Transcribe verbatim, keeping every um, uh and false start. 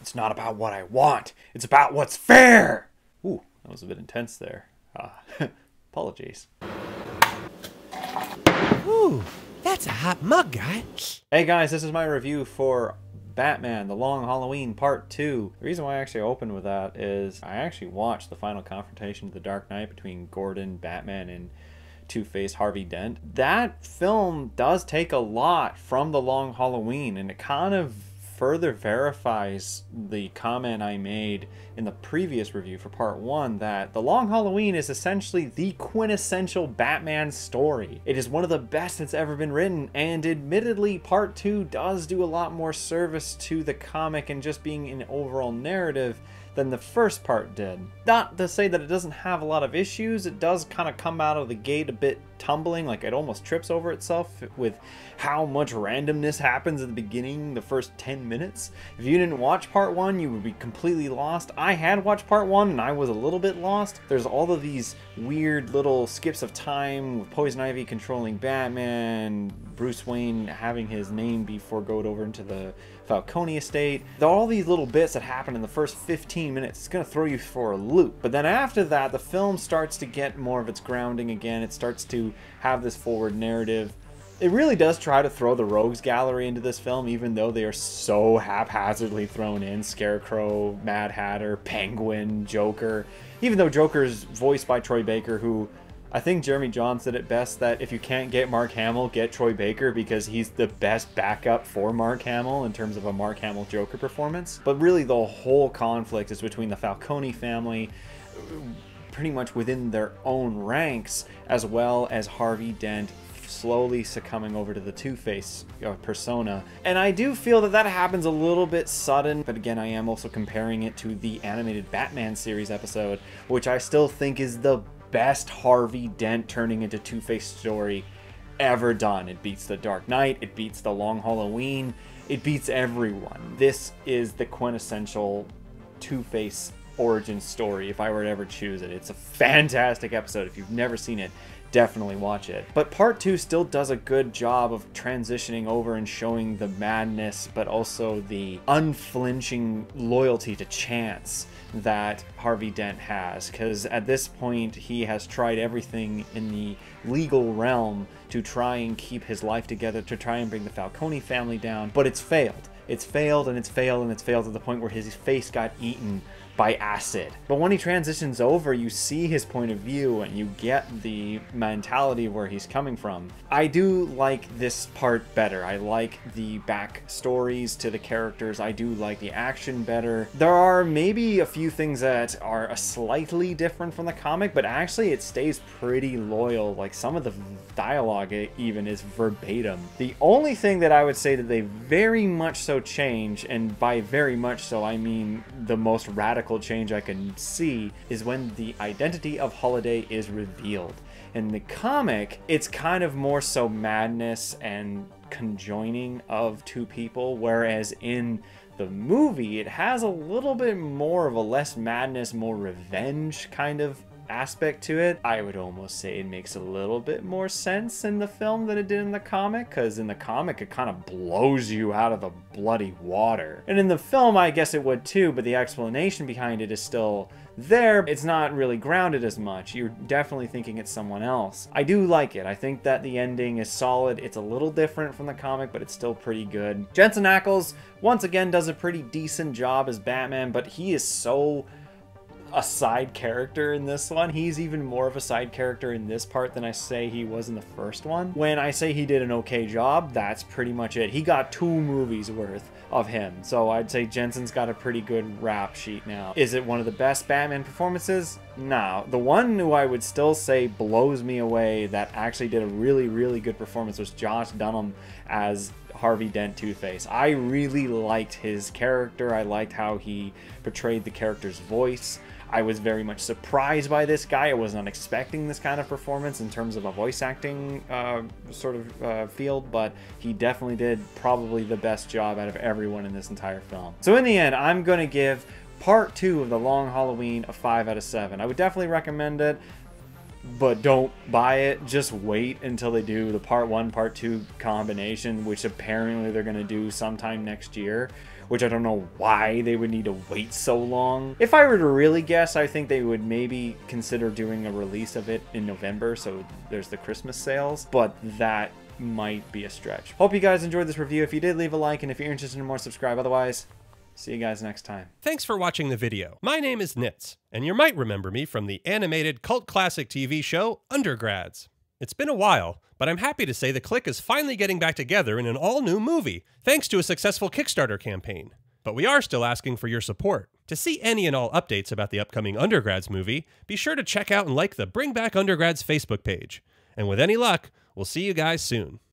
It's not about what I want. It's about what's fair. Ooh, that was a bit intense there. Uh, apologies. Ooh, that's a hot mug, guy. Hey guys, this is my review for Batman The Long Halloween Part two. The reason why I actually opened with that is I actually watched the final confrontation of the Dark Knight between Gordon, Batman, and Two-Face Harvey Dent. That film does take a lot from The Long Halloween, and it kind of further verifies the comment I made in the previous review for Part one that The Long Halloween is essentially the quintessential Batman story. It is one of the best that's ever been written, and admittedly Part two does do a lot more service to the comic and just being an overall narrative than the first part did. Not to say that it doesn't have a lot of issues, it does kind of come out of the gate a bit tumbling, like it almost trips over itself with how much randomness happens at the beginning, the first ten minutes. If you didn't watch Part one, you would be completely lost. I had watched Part one and I was a little bit lost. There's all of these weird little skips of time with Poison Ivy controlling Batman, Bruce Wayne having his name be forgoed over into the Falcone estate. All these little bits that happen in the first fifteen minutes, it's gonna throw you for a loop. But then after that, the film starts to get more of its grounding again. It starts to have this forward narrative. It really does try to throw the Rogues Gallery into this film, even though they are so haphazardly thrown in. Scarecrow, Mad Hatter, Penguin, Joker. Even though Joker's voiced by Troy Baker, who I think Jeremy Jahns said it best, that if you can't get Mark Hamill, get Troy Baker, because he's the best backup for Mark Hamill in terms of a Mark Hamill Joker performance. But really the whole conflict is between the Falcone family, pretty much within their own ranks, as well as Harvey Dent slowly succumbing over to the Two-Face uh, persona. And I do feel that that happens a little bit sudden, but again, I am also comparing it to the animated Batman series episode, which I still think is the best Harvey Dent turning into Two-Face story ever done. It beats the Dark Knight, it beats the Long Halloween, it beats everyone. This is the quintessential Two-Face origin story if I were to ever choose it. It's a fantastic episode. If you've never seen it, definitely watch it. But Part two still does a good job of transitioning over and showing the madness, but also the unflinching loyalty to chance that Harvey Dent has, because at this point he has tried everything in the legal realm to try and keep his life together, to try and bring the Falcone family down, but it's failed. It's failed and it's failed and it's failed to the point where his face got eaten by acid. But when he transitions over, you see his point of view and you get the mentality of where he's coming from. I do like this part better. I like the backstories to the characters. I do like the action better. There are maybe a few things that are slightly different from the comic, but actually it stays pretty loyal. Like some of the dialogue even is verbatim. The only thing that I would say that they very much so change, and by very much so I mean the most radical change I can see, is when the identity of Holiday is revealed. In the comic, it's kind of more so madness and conjoining of two people, whereas in the movie, it has a little bit more of a less madness, more revenge kind of aspect to it. I would almost say it makes a little bit more sense in the film than it did in the comic, because in the comic it kind of blows you out of the bloody water. And in the film I guess it would too, but the explanation behind it is still there. It's not really grounded as much. You're definitely thinking it's someone else. I do like it. I think that the ending is solid. It's a little different from the comic, but it's still pretty good. Jensen Ackles once again does a pretty decent job as Batman, but he is so a side character in this one. He's even more of a side character in this part than I say he was in the first one. When I say he did an okay job, that's pretty much it. He got two movies worth of him, so I'd say Jensen's got a pretty good rap sheet now. Is it one of the best Batman performances? No. The one who I would still say blows me away that actually did a really, really good performance was Josh Dunham as Harvey Dent Two-Face. I really liked his character. I liked how he portrayed the character's voice. I was very much surprised by this guy. I was not expecting this kind of performance in terms of a voice acting uh, sort of uh, field, but he definitely did probably the best job out of everyone in this entire film. So in the end, I'm gonna give Part two of The Long Halloween a five out of seven. I would definitely recommend it. but don't buy it. Just wait until they do the part one, part two combination, which apparently they're gonna do sometime next year, which I don't know why they would need to wait so long. If I were to really guess, I think they would maybe consider doing a release of it in November, so there's the Christmas sales, but that might be a stretch. Hope you guys enjoyed this review. If you did, leave a like, and if you're interested in more, subscribe. Otherwise, see you guys next time. Thanks for watching the video. My name is Nitz, and you might remember me from the animated cult classic T V show, Undergrads. It's been a while, but I'm happy to say the clique is finally getting back together in an all-new movie, thanks to a successful Kickstarter campaign. But we are still asking for your support. To see any and all updates about the upcoming Undergrads movie, be sure to check out and like the Bring Back Undergrads Facebook page. And with any luck, we'll see you guys soon.